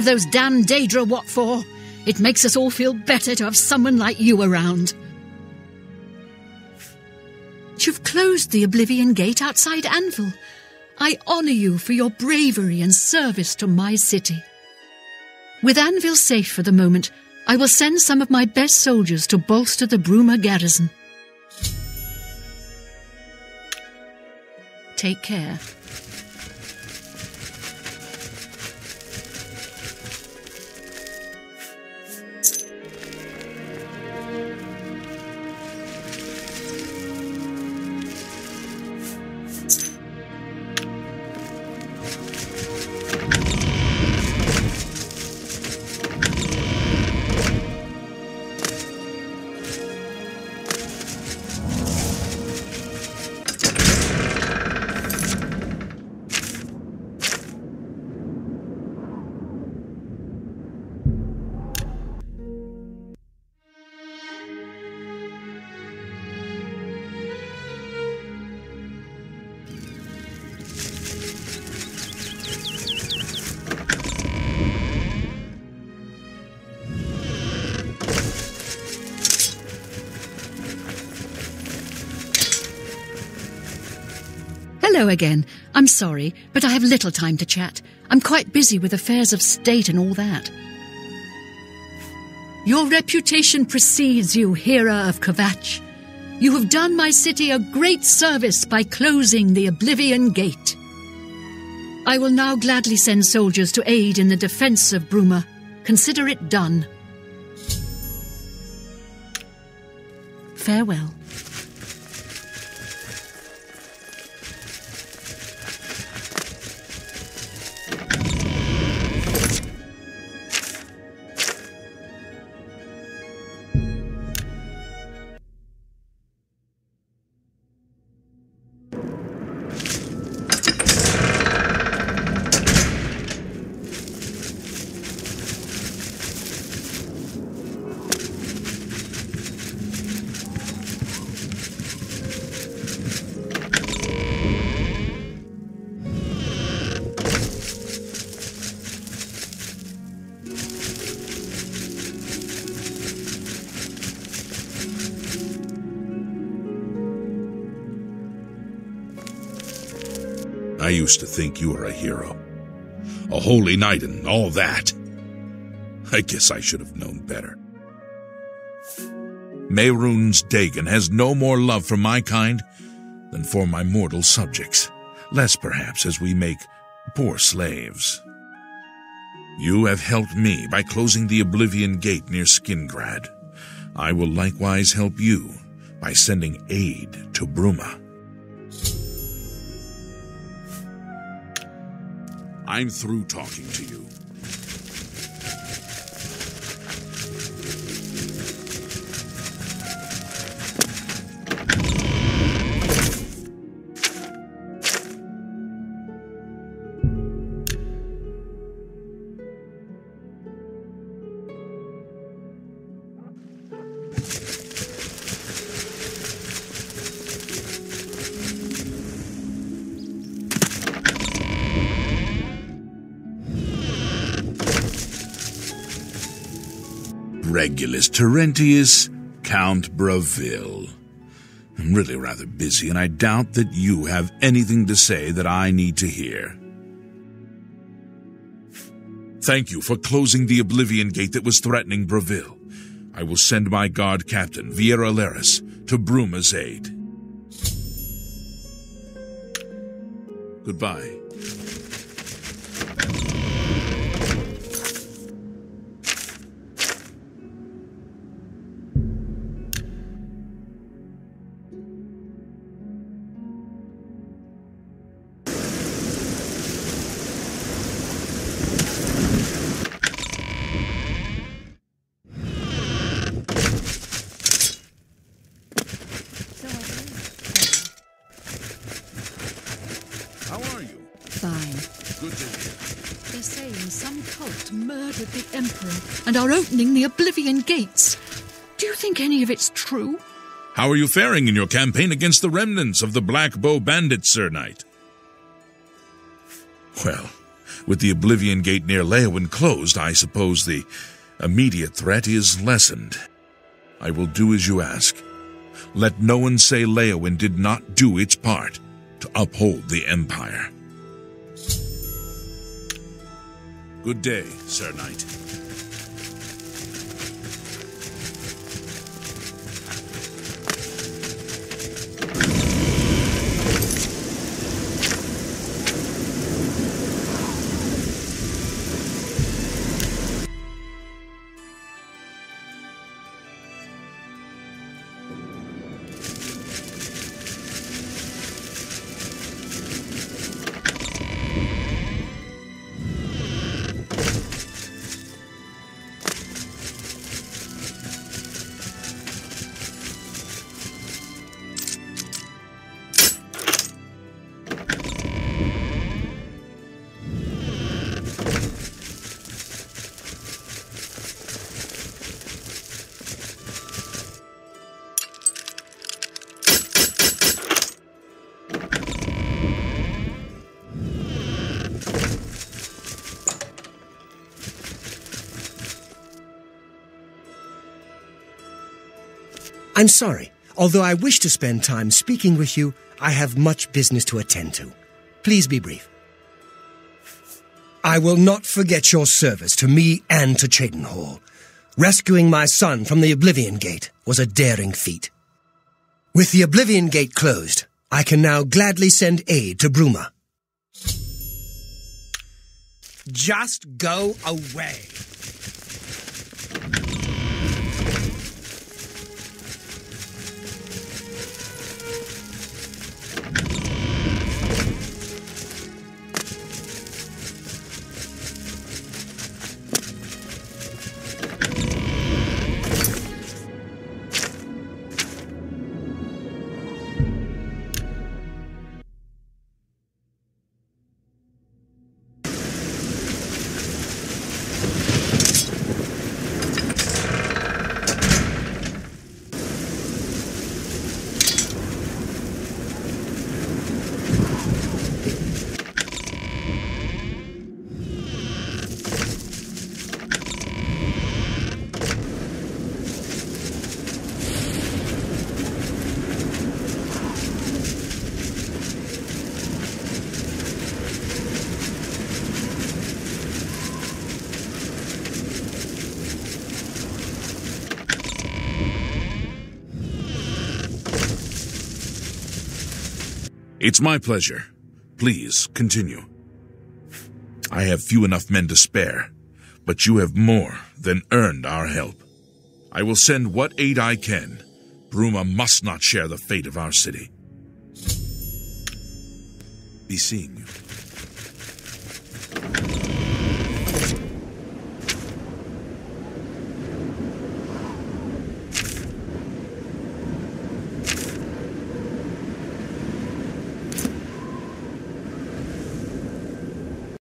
If those damn Daedra what for? It makes us all feel better to have someone like you around. You've closed the Oblivion Gate outside Anvil. I honour you for your bravery and service to my city. With Anvil safe for the moment, I will send some of my best soldiers to bolster the Bruma garrison. Take care. Hello again. I'm sorry, but I have little time to chat. I'm quite busy with affairs of state and all that. Your reputation precedes you, Hera of Kvatch. You have done my city a great service by closing the Oblivion Gate. I will now gladly send soldiers to aid in the defence of Bruma. Consider it done. Farewell. I used to think you were a hero, a holy knight and all that. I guess I should have known better. Mehrunes Dagon has no more love for my kind than for my mortal subjects, less perhaps as we make poor slaves. You have helped me by closing the Oblivion Gate near Skingrad. I will likewise help you by sending aid to Bruma. I'm through talking to you. Regulus Terentius, Count Braville. I'm really rather busy, and I doubt that you have anything to say that I need to hear. Thank you for closing the Oblivion Gate that was threatening Braville. I will send my guard captain, Viera Lerris, to Bruma's aid. Goodbye. And are opening the Oblivion Gates. Do you think any of it's true? How are you faring in your campaign against the remnants of the Black Bow Bandits, Sir Knight? Well, With the Oblivion Gate near Leowin closed, I suppose the immediate threat is lessened. I will do as you ask. Let no one say Leowin did not do its part to uphold the Empire. Good day, Sir Knight. I'm sorry. Although I wish to spend time speaking with you, I have much business to attend to. Please be brief. I will not forget your service to me and to Chaydenhall. Rescuing my son from the Oblivion Gate was a daring feat. With the Oblivion Gate closed, I can now gladly send aid to Bruma. Just go away. It's my pleasure. Please, continue. I have few enough men to spare, but you have more than earned our help. I will send what aid I can. Bruma must not share the fate of our city. Be seeing you.